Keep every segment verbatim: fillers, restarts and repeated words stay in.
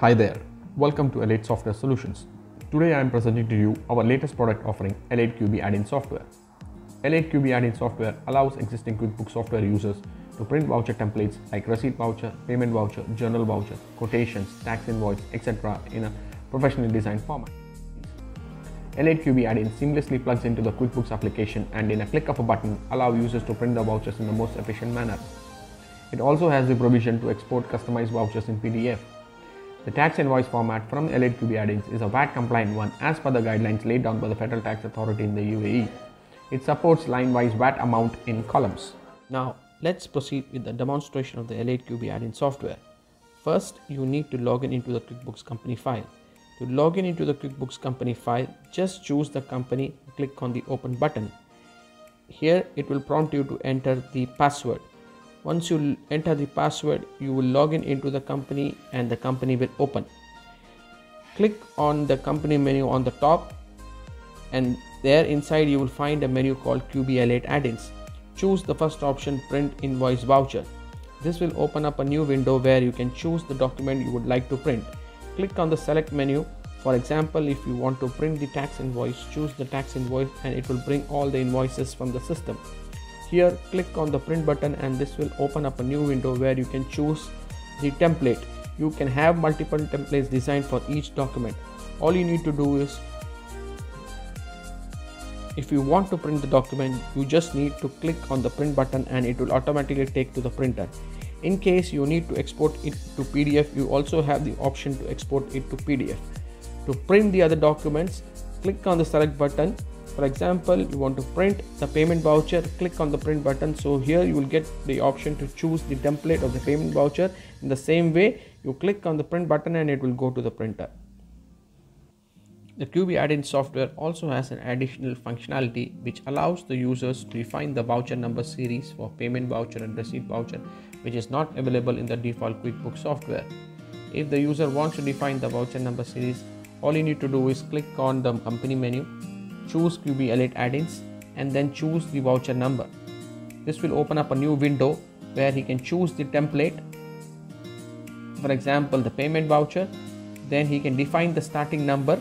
Hi there, welcome to Elate Software Solutions. Today I am presenting to you our latest product offering, Elate Q B Addins software. Elate Q B Addins software allows existing QuickBooks software users to print voucher templates like receipt voucher, payment voucher, journal voucher, quotations, tax invoice, et cetera in a professionally designed format. Elate Q B Addins seamlessly plugs into the QuickBooks application and in a click of a button allow users to print the vouchers in the most efficient manner. It also has the provision to export customized vouchers in P D F. The tax invoice format from Elate Q B Addins is a V A T compliant one as per the guidelines laid down by the Federal Tax Authority in the U A E. It supports line-wise V A T amount in columns. Now let's proceed with the demonstration of the Elate Q B Addins software. First, you need to log in into the QuickBooks company file. To log in into the QuickBooks company file, just choose the company and click on the open button. Here it will prompt you to enter the password. Once you enter the password, you will log in into the company and the company will open. Click on the company menu on the top and there inside you will find a menu called Q B Elate Addins. Choose the first option, print invoice voucher. This will open up a new window where you can choose the document you would like to print. Click on the select menu. For example, if you want to print the tax invoice, choose the tax invoice and it will bring all the invoices from the system. Here, click on the print button and this will open up a new window where you can choose the template. You can have multiple templates designed for each document. All you need to do is, if you want to print the document, you just need to click on the print button and it will automatically take to the printer. In case you need to export it to P D F, you also have the option to export it to P D F. To print the other documents, click on the select button. For example, you want to print the payment voucher, click on the print button. So here you will get the option to choose the template of the payment voucher. In the same way, you click on the print button and it will go to the printer. The Q B Addins software also has an additional functionality which allows the users to define the voucher number series for payment voucher and receipt voucher, which is not available in the default QuickBooks software. If the user wants to define the voucher number series, all you need to do is click on the company menu, choose Q B Elate Addins and then choose the voucher number. This will open up a new window where he can choose the template, for example the payment voucher, then he can define the starting number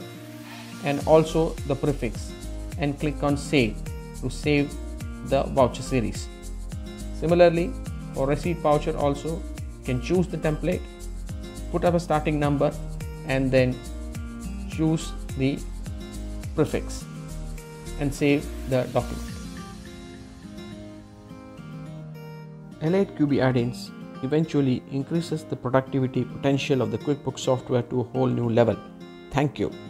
and also the prefix and click on save to save the voucher series. Similarly, for receipt voucher also you can choose the template, put up a starting number and then choose the prefix and save the document. Elate Q B Addins eventually increases the productivity potential of the QuickBooks software to a whole new level. Thank you.